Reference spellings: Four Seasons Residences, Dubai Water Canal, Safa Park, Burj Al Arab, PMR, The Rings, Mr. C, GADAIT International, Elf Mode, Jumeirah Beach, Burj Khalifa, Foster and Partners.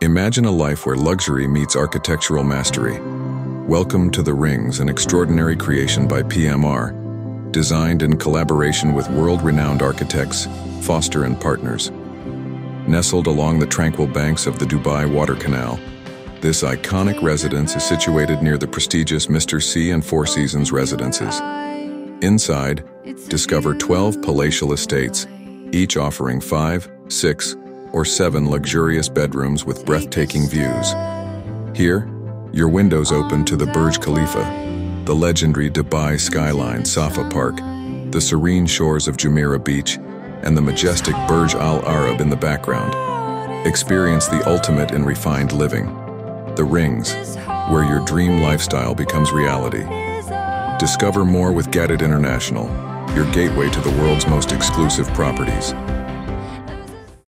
Imagine a life where luxury meets architectural mastery. Welcome to The Rings, an extraordinary creation by PMR, designed in collaboration with world-renowned architects Foster and Partners. Nestled along the tranquil banks of the Dubai Water Canal, this iconic residence is situated near the prestigious Mr. C and Four Seasons Residences. Inside, discover 12 palatial estates, each offering 5, 6, or 7 luxurious bedrooms with breathtaking views. Here, your windows open to the Burj Khalifa, the legendary Dubai skyline Safa Park, the serene shores of Jumeirah Beach, and the majestic Burj Al Arab in the background. Experience the ultimate in refined living. The Rings, where your dream lifestyle becomes reality. Discover more with GADAIT International, your gateway to the world's most exclusive properties.